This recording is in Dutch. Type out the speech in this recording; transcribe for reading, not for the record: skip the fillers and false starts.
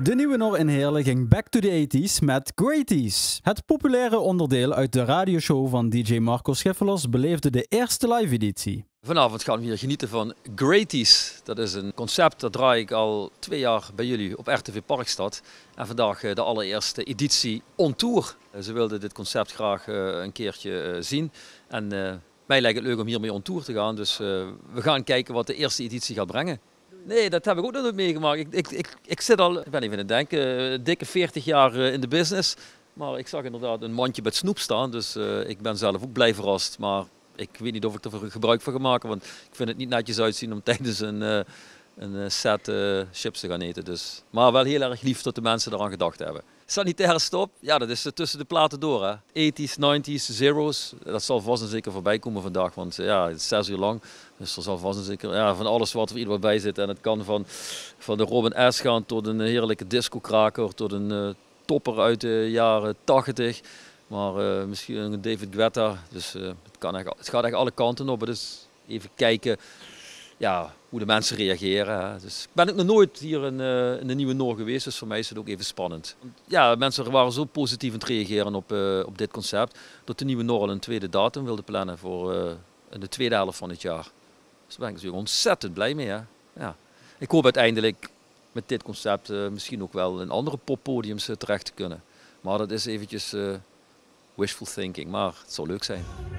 De Nieuwe Nor in Heerlen ging back to the 80s met Greathies. Het populaire onderdeel uit de radioshow van DJ Marco Schiffelers beleefde de eerste live-editie. Vanavond gaan we hier genieten van Greathies. Dat is een concept dat draai ik al 2 jaar bij jullie op RTV Parkstad. En vandaag de allereerste editie on tour. Ze wilden dit concept graag een keertje zien. En mij lijkt het leuk om hiermee on tour te gaan. Dus we gaan kijken wat de eerste editie gaat brengen. Nee, dat heb ik ook nog nooit meegemaakt. Ik zit al, ik ben even aan het denken, dikke 40 jaar in de business. Maar ik zag inderdaad een mandje met snoep staan, dus ik ben zelf ook blij verrast. Maar ik weet niet of ik er gebruik van ga maken, want ik vind het niet netjes uitzien om tijdens een set chips te gaan eten. Dus. Maar wel heel erg lief dat de mensen eraan gedacht hebben. Sanitaire stop, ja, dat is tussen de platen door. Hè. 80s, 90s, zeros, dat zal vast en zeker voorbij komen vandaag, want ja, het is 6 uur lang. Dus er zal vast en zeker ja, van alles wat er ieder bij zit. En het kan van de Robin S. gaan tot een heerlijke disco-kraker, tot een topper uit de jaren 80. Maar misschien een David Guetta, dus het gaat echt alle kanten op. Dus even kijken. Ja, hoe de mensen reageren. Hè. Dus ben ik nog nooit hier in de Nieuwe Nor geweest, dus voor mij is het ook even spannend. Ja, mensen waren zo positief aan het reageren op dit concept, dat de Nieuwe Nor al een tweede datum wilde plannen voor de tweede helft van het jaar. Dus daar ben ik natuurlijk ontzettend blij mee. Hè. Ja. Ik hoop uiteindelijk met dit concept misschien ook wel in andere poppodiums terecht te kunnen. Maar dat is eventjes wishful thinking, maar het zou leuk zijn.